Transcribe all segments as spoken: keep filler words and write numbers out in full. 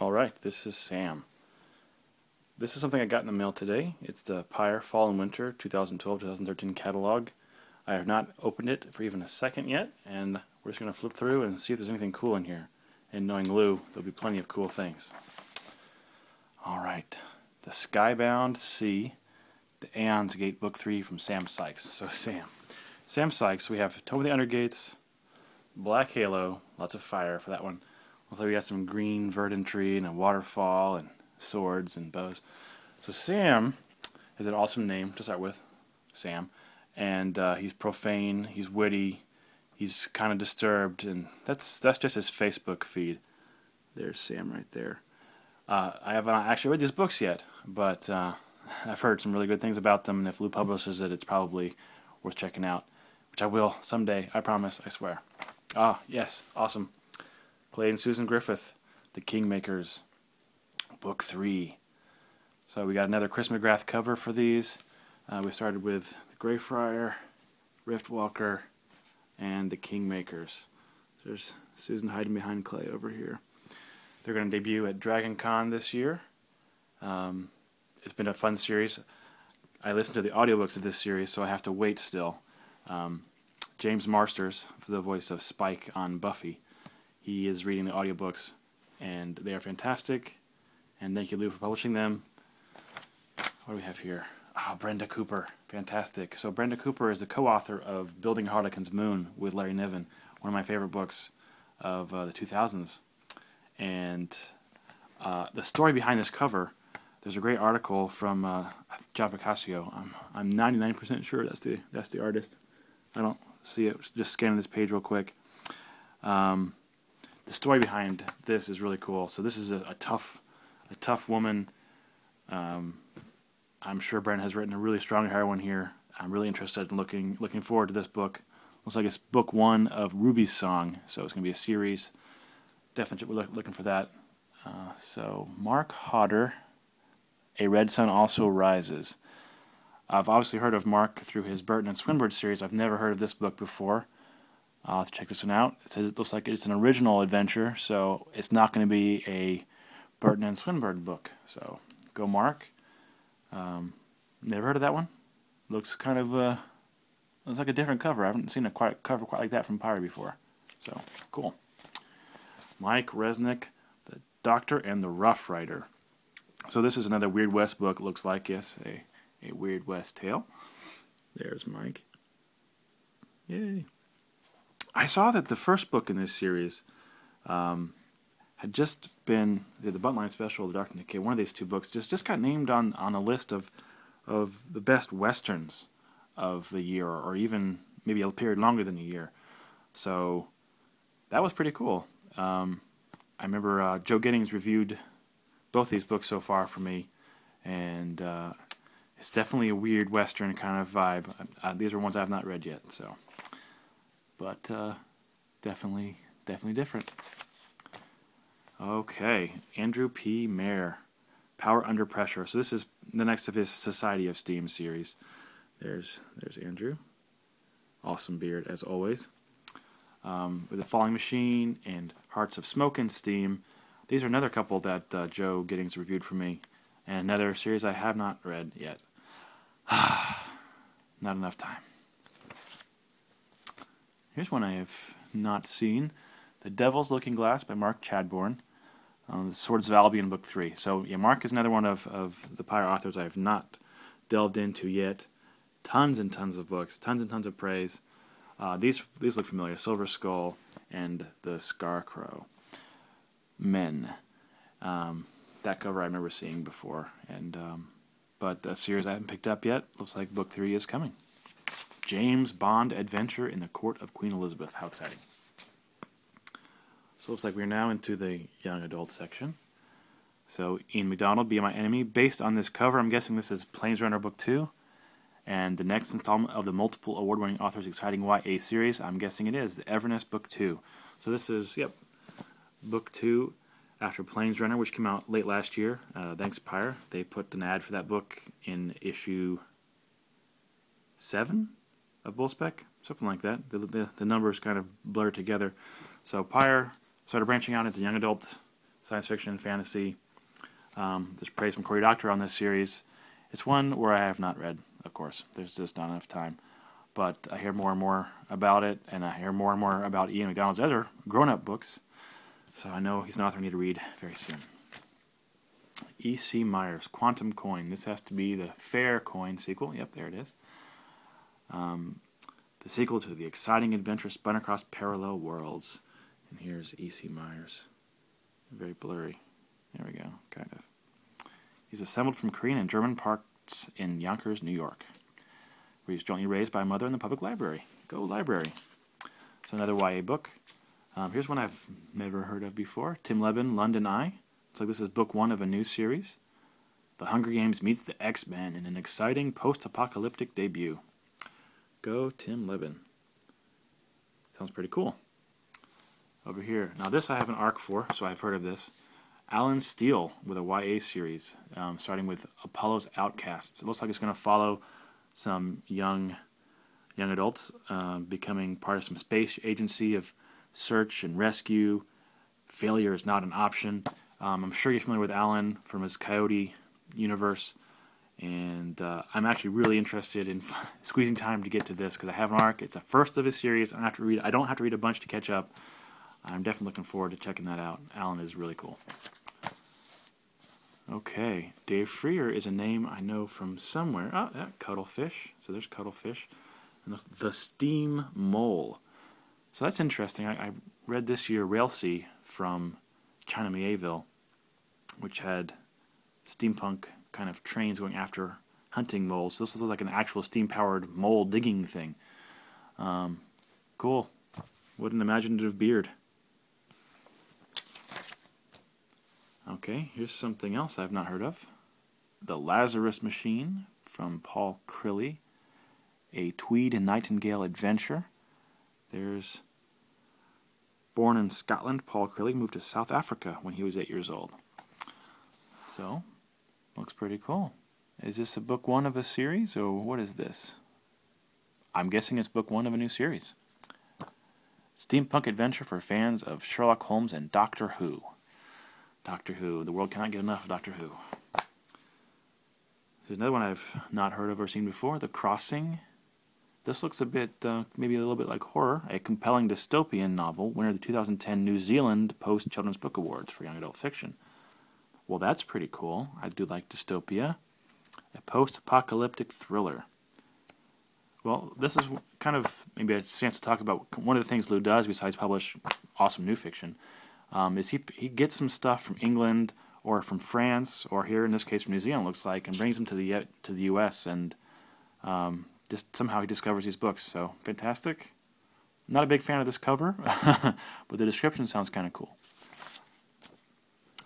Alright, this is Sam. This is something I got in the mail today. It's the Pyre Fall and Winter twenty twelve to twenty thirteen catalog. I have not opened it for even a second yet, and we're just going to flip through and see if there's anything cool in here. And knowing Lou, there'll be plenty of cool things. Alright, the Skybound C, the Aeon's Gate Book three from Sam Sykes. So Sam. Sam Sykes, we have Tome of the Undergates, Black Halo, lots of fire for that one. Looks like we got some green verdant tree and a waterfall and swords and bows. So Sam is an awesome name to start with, Sam. And uh, he's profane, he's witty, he's kind of disturbed, and that's that's just his Facebook feed. There's Sam right there. Uh, I haven't actually read these books yet, but uh, I've heard some really good things about them, and if Lou publishes it, it's probably worth checking out, which I will someday, I promise, I swear. Ah, yes, awesome. Clay and Susan Griffith, The Kingmakers, Book three. So we got another Chris McGrath cover for these. Uh, we started with The Greyfriar, Riftwalker, and The Kingmakers. There's Susan hiding behind Clay over here. They're going to debut at DragonCon this year. Um, it's been a fun series. I listened to the audiobooks of this series, so I have to wait still. Um, James Marsters, for the voice of Spike on Buffy, he is reading the audiobooks, and they are fantastic. And thank you, Lou, for publishing them. What do we have here? Ah, oh, Brenda Cooper. Fantastic. So Brenda Cooper is the co-author of Building Harlequin's Moon with Larry Niven, one of my favorite books of uh, the two thousands. And uh, the story behind this cover, there's a great article from uh, John Bicasio. I'm I'm ninety-nine percent sure that's the that's the artist. I don't see it. Just scanning this page real quick. Um, The story behind this is really cool. So this is a, a tough, a tough woman. Um, I'm sure Brent has written a really strong heroine here. I'm really interested in looking, looking forward to this book. Looks like it's book one of Ruby's Song, so it's going to be a series. Definitely look, looking for that. Uh, so Mark Hodder, A Red Sun Also Rises. I've obviously heard of Mark through his Burton and Swinburne series. I've never heard of this book before. I'll have to check this one out. It says it looks like it's an original adventure, so it's not going to be a Burton and Swinburne book. So, go Mark. Um, never heard of that one. Looks kind of, uh, looks like a different cover. I haven't seen a quite, cover quite like that from Pyre before. So, cool. Mike Resnick, The Doctor and the Rough Rider. So this is another Weird West book, looks like. Yes, a, a Weird West tale. There's Mike. Yay. I saw that the first book in this series um, had just been the Buntline Special, The Dark Decay. One of these two books just just got named on on a list of of the best westerns of the year, or even maybe a period longer than a year. So that was pretty cool. Um, I remember uh, Joe Giddings reviewed both these books so far for me, and uh, it's definitely a weird western kind of vibe. Uh, these are ones I've not read yet, so. But uh, definitely, definitely different. Okay, Andrew P. Mayer, Power Under Pressure. So this is the next of his Society of Steam series. There's there's Andrew, awesome beard as always. Um, with The Falling Machine and Hearts of Smoke and Steam. These are another couple that uh, Joe Giddings reviewed for me, and another series I have not read yet. Not enough time. Here's one I have not seen, The Devil's Looking Glass by Mark Chadbourne, um, The Swords of Albion, Book three. So yeah, Mark is another one of, of the Pyre authors I have not delved into yet. Tons and tons of books, tons and tons of praise. Uh, these these look familiar, Silver Skull and The Scarecrow. Men. Um, that cover I remember seeing before, and um, but a series I haven't picked up yet. Looks like Book three is coming. James Bond Adventure in the Court of Queen Elizabeth. How exciting. So it looks like we're now into the young adult section. So Ian McDonald, Be My Enemy. Based on this cover, I'm guessing this is Planesrunner Book two. And the next installment of the multiple award-winning author's exciting Y A series, I'm guessing it is, the Everness Book two. So this is, yep, Book two after Planesrunner, which came out late last year. Uh, thanks, Pyre. They put an ad for that book in issue seven? Of Bullspec, something like that. The, the, the numbers kind of blur together. So Pyre started branching out into young adult science fiction and fantasy. Um, there's praise from Cory Doctorow on this series. It's one where I have not read, of course. There's just not enough time. But I hear more and more about it, and I hear more and more about Ian McDonald's other grown-up books. So I know he's an author I need to read very soon. E C. Myers, Quantum Coin. This has to be the Fair Coin sequel. Yep, there it is. Um, the sequel to the exciting adventure spun across parallel worlds. And here's E C. Myers. Very blurry. There we go, kind of. He's assembled from Korean and German parts in Yonkers, New York. Where he's jointly raised by a mother in the public library. Go library. So another Y A book. Um, here's one I've never heard of before. Tim Levin, London Eye. Looks like this is book one of a new series. The Hunger Games meets the X-Men in an exciting post-apocalyptic debut. Go Tim Levin. Sounds pretty cool. Over here. Now this I have an arc for, so I've heard of this. Alan Steele with a Y A series, um, starting with Apollo's Outcasts. It looks like it's going to follow some young young adults uh, becoming part of some space agency of search and rescue. Failure is not an option. Um, I'm sure you're familiar with Alan from his Coyote universe. And uh, I'm actually really interested in squeezing time to get to this because I have an arc. It's the first of a series. I don't have to read, I don't have to read a bunch to catch up. I'm definitely looking forward to checking that out. Alan is really cool. Okay, Dave Freer is a name I know from somewhere. Oh, that Cuttlefish. So there's Cuttlefish. And that's The Steam Mole. So that's interesting. I, I read this year Railsea from China Mieville, which had steampunk kind of trains going after hunting moles. So this is like an actual steam-powered mole digging thing. Um, cool. What an imaginative beard. Okay, here's something else I've not heard of. The Lazarus Machine from Paul Crilley. A Tweed and Nightingale adventure. There's... Born in Scotland, Paul Crilley moved to South Africa when he was eight years old. So, looks pretty cool. Is this a book one of a series, or what is this? I'm guessing it's book one of a new series. Steampunk adventure for fans of Sherlock Holmes and Doctor Who. Doctor Who. The world cannot get enough of Doctor Who. There's another one I've not heard of or seen before, The Crossing. This looks a bit, uh, maybe a little bit like horror. A compelling dystopian novel, winner of the two thousand ten New Zealand Post Children's Book Awards for Young Adult Fiction. Well, that's pretty cool. I do like dystopia. A post-apocalyptic thriller. Well, this is kind of maybe a chance to talk about one of the things Lou does besides publish awesome new fiction, um, is he, he gets some stuff from England or from France or here in this case from New Zealand, looks like, and brings them to the, to the U S and um, just somehow he discovers these books. So, fantastic. Not a big fan of this cover, but the description sounds kind of cool.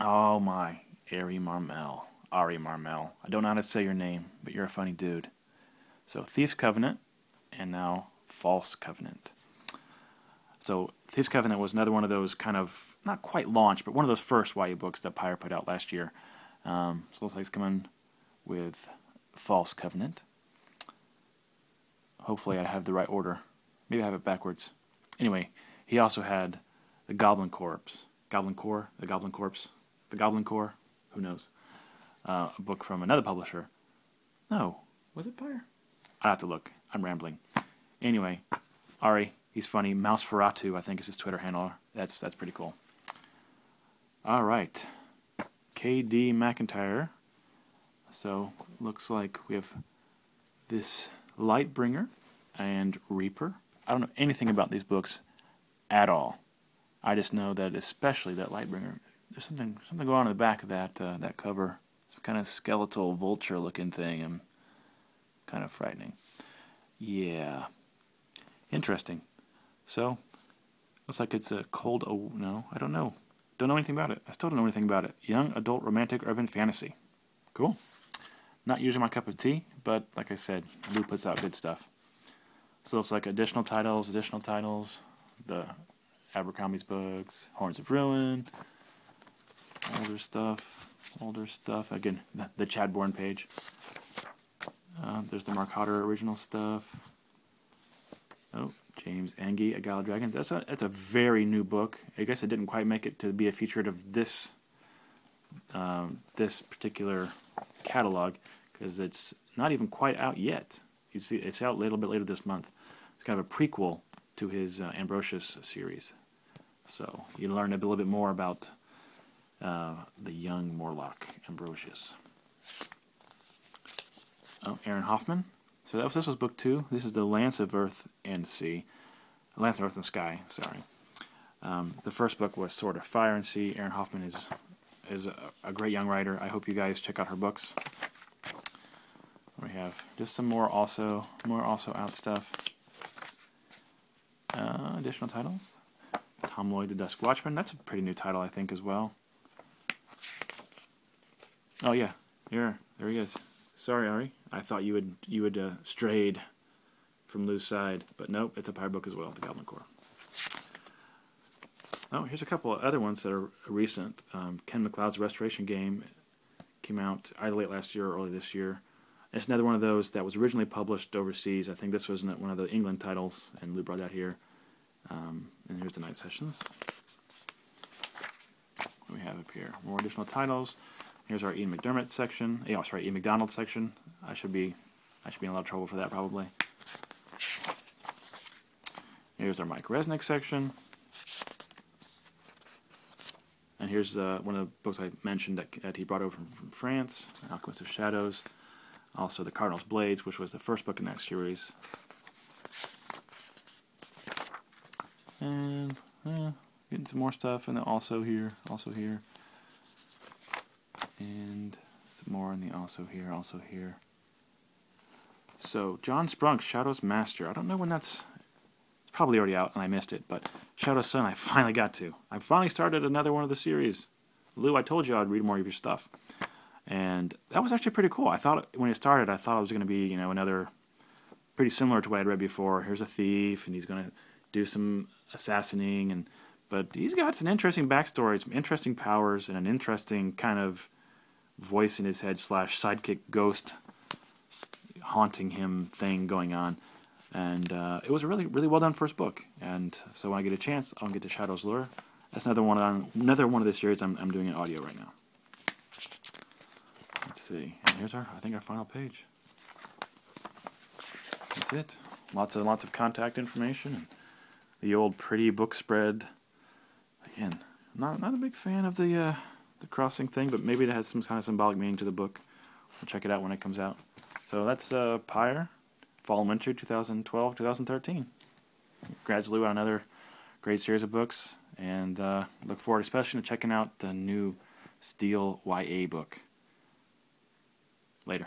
Oh my, Ari Marmel. Ari Marmel. I don't know how to say your name, but you're a funny dude. So Thief's Covenant, and now False Covenant. So Thief's Covenant was another one of those kind of, not quite launched, but one of those first Y A books that Pyre put out last year. Um, so it looks like it's coming with False Covenant. Hopefully I have the right order. Maybe I have it backwards. Anyway, he also had the Goblin Corps. Goblin Corps? The Goblin Corps? The Goblin Corps? Who knows? Uh, a book from another publisher. No. Was it Pyre? I'll have to look. I'm rambling. Anyway, Ari, he's funny. Mouseferatu, I think, is his Twitter handle. That's that's pretty cool. All right. K D McIntyre. So, looks like we have this Lightbringer and Reaper. I don't know anything about these books at all. I just know that especially that Lightbringer, there's something something going on in the back of that, uh, that cover. Some kind of skeletal vulture-looking thing. And kind of frightening. Yeah. Interesting. So, looks like it's a cold... Oh, no, I don't know. Don't know anything about it. I still don't know anything about it. Young adult romantic urban fantasy. Cool. Not usually my cup of tea, but like I said, Lou puts out good stuff. So it's like additional titles, additional titles, the Abercrombie's books, Horns of Ruin, older stuff, older stuff. Again, the, the Chad Bourne page. Uh, there's the Mark Hodder original stuff. Oh, James Angie, A Gala Dragons. That's a, that's a very new book. I guess it didn't quite make it to be a feature of this um, this particular catalog because it's not even quite out yet. You see, it's out a little bit later this month. It's kind of a prequel to his uh, Ambrosius series. So you learn a little bit more about uh, the young Morlock, Ambrosius. Oh, Aaron Hoffman. So that was, this was book two. This is The Lance of Earth and Sea. Lance of Earth and Sky, sorry. Um, the first book was Sword of Fire and Sea. Aaron Hoffman is is a, a great young writer. I hope you guys check out her books. We have just some more also more also out stuff. Uh, additional titles. Tom Lloyd, The Dusk Watchman. That's a pretty new title, I think, as well. Oh yeah, here, there he is. Sorry, Ari. I thought you would you would uh, strayed from Lou's side, but nope, it's a pirate book as well, The Goblin Corps. Oh, here's a couple of other ones that are recent. Um, Ken McLeod's Restoration Game came out either late last year or early this year. It's another one of those that was originally published overseas. I think this was one of the England titles, and Lou brought that here. Um, and here's the Night Sessions. What do we have up here? More additional titles. Here's our Ian McDermott section. Oh, sorry, Ian McDonald section. I should be, I should be in a lot of trouble for that probably. Here's our Mike Resnick section. And here's uh, one of the books I mentioned that, that he brought over from, from France, Alchemist of Shadows. Also, The Cardinal's Blades, which was the first book in that series. And eh, getting some more stuff, and then also here, also here. And some more in the also here, also here. So, John Sprunk's Shadow's Master. I don't know when that's... Probably already out and I missed it, but Shadow Sun I finally got to. I finally started another one of the series. Lou, I told you I'd read more of your stuff. And that was actually pretty cool. I thought when it started, I thought it was going to be, you know, another pretty similar to what I'd read before. Here's a thief and he's going to do some assassinating, and but he's got some interesting backstory, some interesting powers, and an interesting kind of voice in his head slash sidekick ghost haunting him thing going on. And uh, it was a really, really well done first book. And so when I get a chance, I'll get to Shadow's Lure. That's another one. On, another one of the series I'm I'm doing in audio right now. Let's see. And here's our, I think, our final page. That's it. Lots and lots of contact information. And the old pretty book spread. Again, not not a big fan of the uh, the crossing thing, but maybe it has some kind of symbolic meaning to the book. We'll check it out when it comes out. So that's uh, Pyre. Fall and Winter twenty twelve to twenty thirteen. Congrats, Lou, on another great series of books, and uh, look forward especially to checking out the new Steel Y A book. Later.